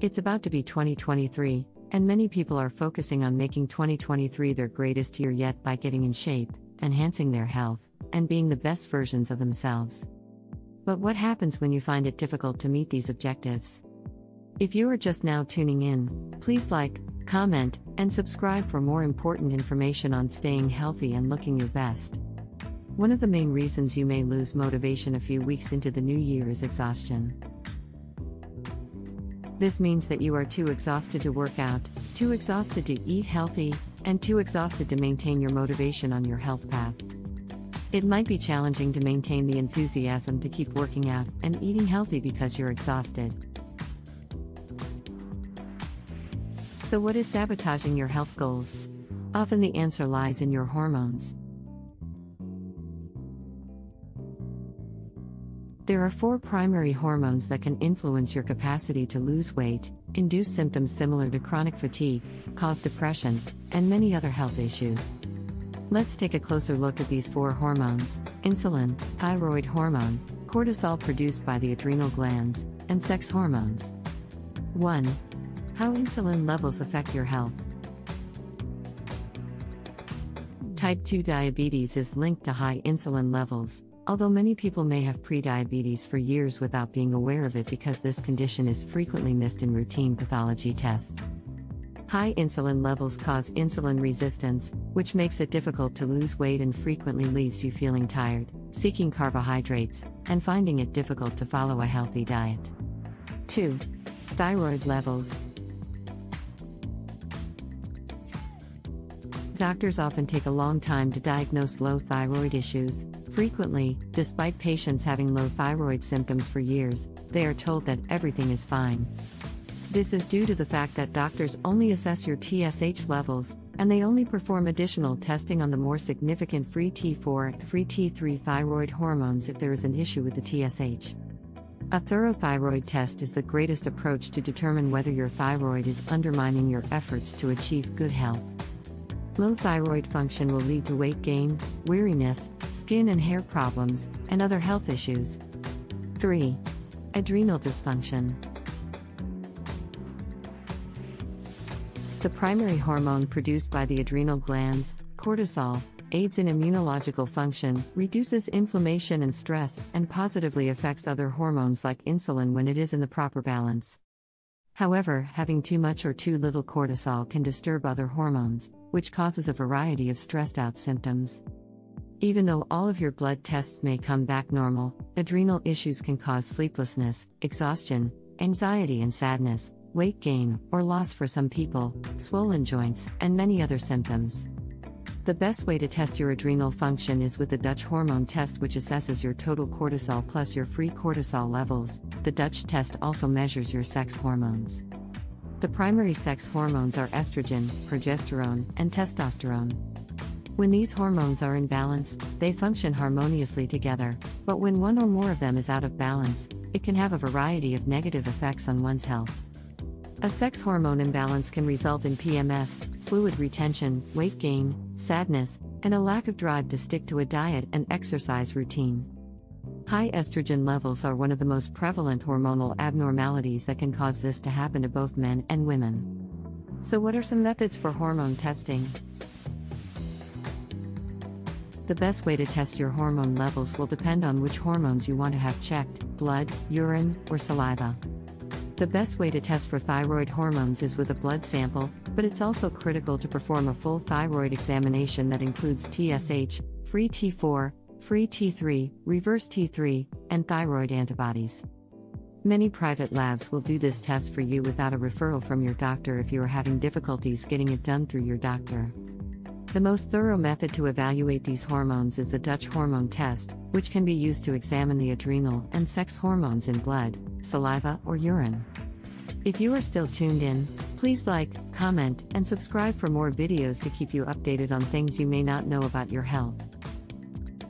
It's about to be 2023, and many people are focusing on making 2023 their greatest year yet by getting in shape, enhancing their health, and being the best versions of themselves. But what happens when you find it difficult to meet these objectives? If you are just now tuning in, please like, comment, and subscribe for more important information on staying healthy and looking your best. One of the main reasons you may lose motivation a few weeks into the new year is exhaustion. This means that you are too exhausted to work out, too exhausted to eat healthy, and too exhausted to maintain your motivation on your health path. It might be challenging to maintain the enthusiasm to keep working out and eating healthy because you're exhausted. So what is sabotaging your health goals? Often the answer lies in your hormones. There are four primary hormones that can influence your capacity to lose weight, induce symptoms similar to chronic fatigue, cause depression, and many other health issues. Let's take a closer look at these four hormones: insulin, thyroid hormone, cortisol produced by the adrenal glands, and sex hormones. 1. How insulin levels affect your health. Type 2 diabetes is linked to high insulin levels. Although many people may have prediabetes for years without being aware of it because this condition is frequently missed in routine pathology tests. High insulin levels cause insulin resistance, which makes it difficult to lose weight and frequently leaves you feeling tired, seeking carbohydrates, and finding it difficult to follow a healthy diet. 2. Thyroid levels. Doctors often take a long time to diagnose low thyroid issues. Frequently, despite patients having low thyroid symptoms for years, they are told that everything is fine. This is due to the fact that doctors only assess your TSH levels, and they only perform additional testing on the more significant free T4 and free T3 thyroid hormones if there is an issue with the TSH. A thorough thyroid test is the greatest approach to determine whether your thyroid is undermining your efforts to achieve good health. Low thyroid function will lead to weight gain, weariness, skin and hair problems, and other health issues. 3. Adrenal dysfunction. The primary hormone produced by the adrenal glands, cortisol, aids in immunological function, reduces inflammation and stress, and positively affects other hormones like insulin when it is in the proper balance. However, having too much or too little cortisol can disturb other hormones, which causes a variety of stressed-out symptoms. Even though all of your blood tests may come back normal, adrenal issues can cause sleeplessness, exhaustion, anxiety and sadness, weight gain or loss for some people, swollen joints, and many other symptoms. The best way to test your adrenal function is with the Dutch Hormone Test, which assesses your total cortisol plus your free cortisol levels. The Dutch test also measures your sex hormones. The primary sex hormones are estrogen, progesterone, and testosterone. When these hormones are in balance, they function harmoniously together, but when one or more of them is out of balance, it can have a variety of negative effects on one's health. A sex hormone imbalance can result in PMS, fluid retention, weight gain, sadness, and a lack of drive to stick to a diet and exercise routine. High estrogen levels are one of the most prevalent hormonal abnormalities that can cause this to happen to both men and women. So what are some methods for hormone testing? The best way to test your hormone levels will depend on which hormones you want to have checked: blood, urine, or saliva. The best way to test for thyroid hormones is with a blood sample, but it's also critical to perform a full thyroid examination that includes TSH, free T4, free T3, reverse T3, and thyroid antibodies. Many private labs will do this test for you without a referral from your doctor if you are having difficulties getting it done through your doctor. The most thorough method to evaluate these hormones is the Dutch Hormone Test, which can be used to examine the adrenal and sex hormones in blood, saliva, or urine. If you are still tuned in, please like, comment, and subscribe for more videos to keep you updated on things you may not know about your health.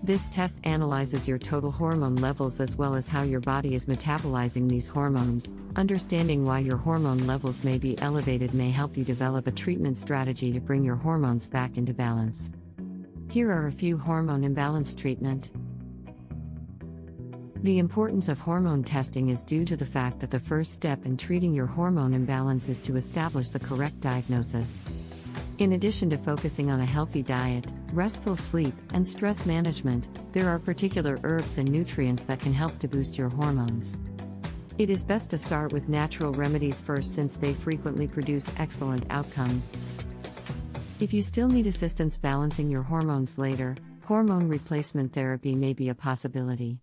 This test analyzes your total hormone levels as well as how your body is metabolizing these hormones. Understanding why your hormone levels may be elevated may help you develop a treatment strategy to bring your hormones back into balance. Here are a few hormone imbalance treatments. The importance of hormone testing is due to the fact that the first step in treating your hormone imbalance is to establish the correct diagnosis. In addition to focusing on a healthy diet, restful sleep, and stress management, there are particular herbs and nutrients that can help to boost your hormones. It is best to start with natural remedies first, since they frequently produce excellent outcomes. If you still need assistance balancing your hormones later, hormone replacement therapy may be a possibility.